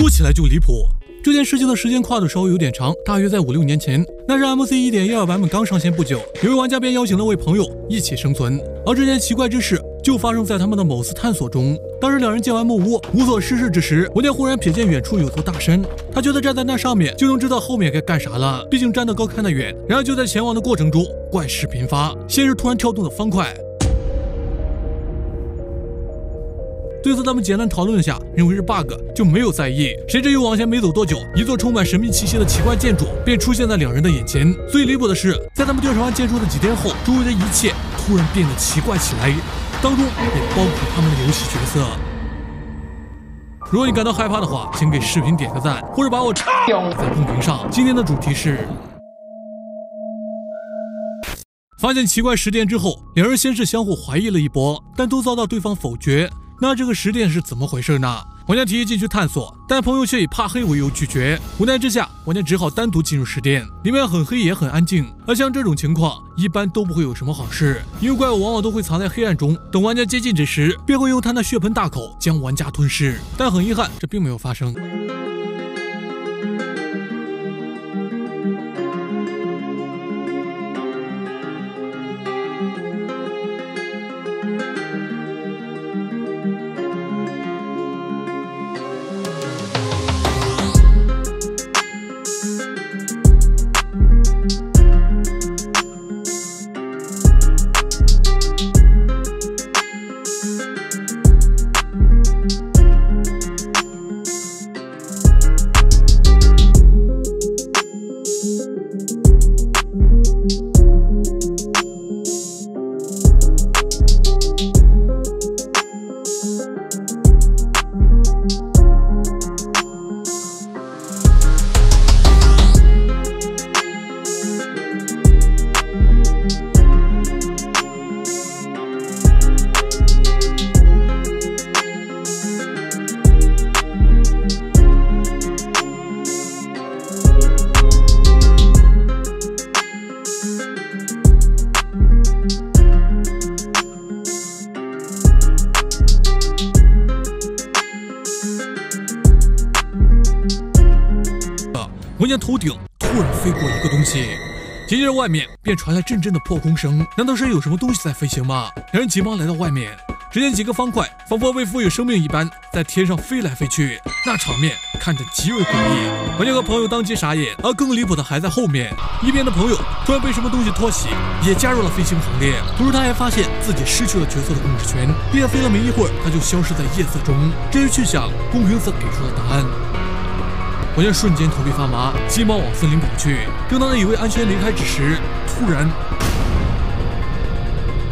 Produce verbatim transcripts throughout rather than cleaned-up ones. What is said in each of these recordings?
说起来就离谱。这件事情的时间跨度稍微有点长，大约在五六年前，那是 M C 一点一二 版本刚上线不久，有位玩家便邀请了位朋友一起生存，而这件奇怪之事就发生在他们的某次探索中。当时两人建完木屋，无所事事之时，文亮忽然瞥见远处有座大山，他觉得站在那上面就能知道后面该干啥了，毕竟站得高看得远。然而就在前往的过程中，怪事频发，先是突然跳动的方块。 对此，他们简单讨论了下，认为是 bug， 就没有在意。谁知又往前没走多久，一座充满神秘气息的奇怪建筑便出现在两人的眼前。最离谱的是，在他们调查完建筑的几天后，周围的一切突然变得奇怪起来，当中也包括他们的游戏角色。如果你感到害怕的话，请给视频点个赞，或者把我插在公屏上。今天的主题是。 发现奇怪十点之后，两人先是相互怀疑了一波，但都遭到对方否决。那这个十点是怎么回事呢？玩家提议进去探索，但朋友却以怕黑为由拒绝。无奈之下，玩家只好单独进入十点，里面很黑也很安静。而像这种情况，一般都不会有什么好事，因为怪物往往都会藏在黑暗中，等玩家接近之时，便会用它那血盆大口将玩家吞噬。但很遗憾，这并没有发生。 文家头顶突然飞过一个东西，紧接着外面便传来阵阵的破空声。难道是有什么东西在飞行吗？两人急忙来到外面，只见几个方块仿佛被赋予生命一般，在天上飞来飞去，那场面看着极为诡异。玩家和朋友当即傻眼，而更离谱的还在后面。一边的朋友突然被什么东西托起，也加入了飞行行列。同时，他还发现自己失去了角色的控制权，并且飞了没一会儿，他就消失在夜色中。至于去向，公屏则给出了答案。 玩家瞬间头皮发麻，急忙往森林跑去。正当他以为安全离开之时，突然，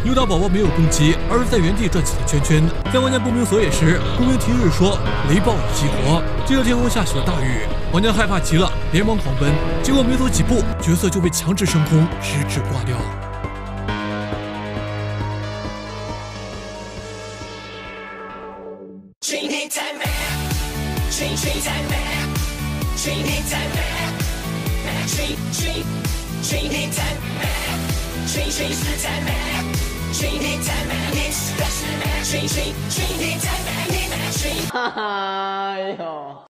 诱导宝宝没有攻击，而是在原地转起了圈圈。在玩家不明所以时，公屏提示说雷暴已激活。接着天空下起了大雨，玩家害怕极了，连忙狂奔。结果没走几步，角色就被强制升空，直至挂掉。 哈哈，哎呦！